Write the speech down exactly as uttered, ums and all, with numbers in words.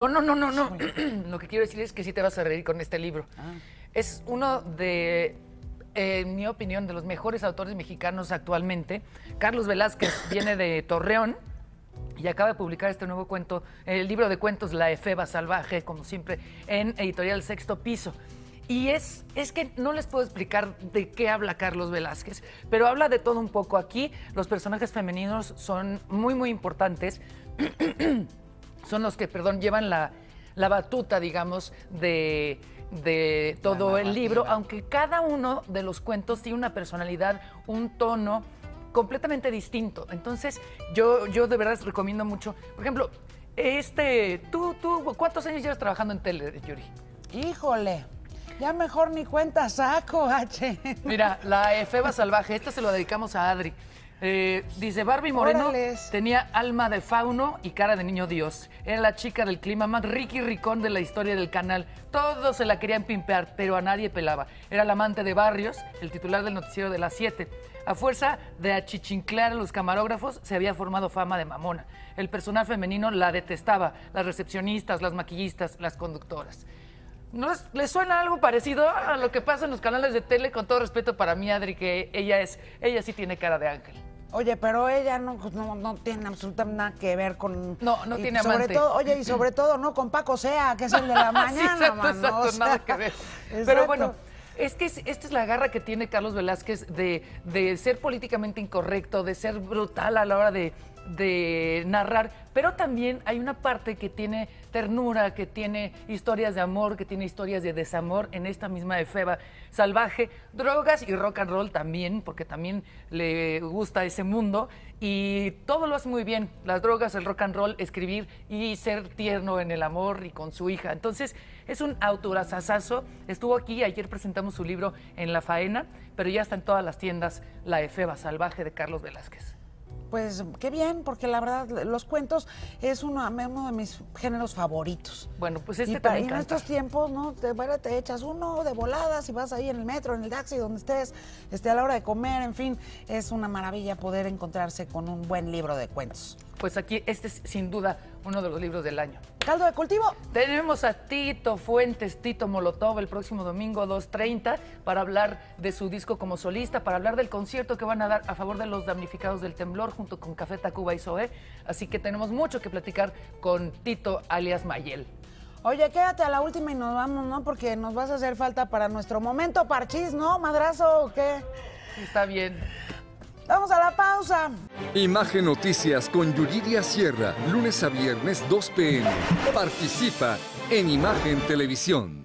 No, no, no, no, no. Lo que quiero decir es que sí te vas a reír con este libro. Ah. Es uno de, eh, en mi opinión, de los mejores autores mexicanos actualmente. Carlos Velázquez viene de Torreón y acaba de publicar este nuevo cuento, el libro de cuentos La efeba salvaje, como siempre, en Editorial Sexto Piso. Y es, es que no les puedo explicar de qué habla Carlos Velázquez, pero habla de todo un poco. Aquí los personajes femeninos son muy, muy importantes. Son los que, perdón, llevan la, la batuta, digamos, de, de todo el libro, aunque cada uno de los cuentos tiene una personalidad, un tono completamente distinto. Entonces, yo, yo de verdad les recomiendo mucho. Por ejemplo, este, tú, tú, ¿cuántos años llevas trabajando en tele, Yuri? Híjole, ya mejor ni cuenta saco, H. Mira, La efeba salvaje, esta se lo dedicamos a Adri. Eh, dice, Barbie Moreno Orales tenía alma de fauno y cara de niño Dios. Era la chica del clima más riqui ricón de la historia del canal. Todos se la querían pimpear, pero a nadie pelaba. Era la amante de Barrios, el titular del noticiero de las siete. A fuerza de achichinclar a los camarógrafos, se había formado fama de mamona. El personal femenino la detestaba, las recepcionistas, las maquillistas, las conductoras. ¿No es, ¿Les suena algo parecido a lo que pasa en los canales de tele? Con todo respeto para mí, Adri, que ella es, ella sí tiene cara de ángel. Oye, pero ella no, no, no tiene absolutamente nada que ver con... No, no y tiene sobre amante. Todo, oye, y sobre todo, ¿no? Con Paco Zea, que es el de la mañana, sí, exacto, mano, exacto, o sea, nada que ver. Exacto. Pero bueno, es que es, esta es la garra que tiene Carlos Velázquez de, de ser políticamente incorrecto, de ser brutal a la hora de, de narrar, pero también hay una parte que tiene ternura, que tiene historias de amor, que tiene historias de desamor en esta misma efeba salvaje, drogas y rock and roll también, porque también le gusta ese mundo y todo lo hace muy bien, las drogas, el rock and roll, escribir y ser tierno en el amor y con su hija. Entonces es un autorazazazo, estuvo aquí, ayer presentamos su libro en La Faena, pero ya está en todas las tiendas La efeba salvaje de Carlos Velázquez. Pues qué bien, porque la verdad los cuentos es uno, uno de mis géneros favoritos. Bueno, pues este y para, también. Y en estos tiempos, ¿no? Te, bueno, te echas uno de voladas y vas ahí en el metro, en el taxi, donde estés, este, a la hora de comer, en fin, es una maravilla poder encontrarse con un buen libro de cuentos. Pues aquí, este es sin duda uno de los libros del año. Caldo de cultivo. Tenemos a Tito Fuentes, Tito Molotov, el próximo domingo dos treinta, para hablar de su disco como solista, para hablar del concierto que van a dar a favor de los damnificados del temblor, junto con Café Tacuba y Zoé. Así que tenemos mucho que platicar con Tito, alias Mayel. Oye, quédate a la última y nos vamos, ¿no? Porque nos vas a hacer falta para nuestro momento parchís, ¿no, madrazo, o qué? Está bien. Vamos a la pausa. Imagen Noticias con Yuriria Sierra, lunes a viernes dos p m Participa en Imagen Televisión.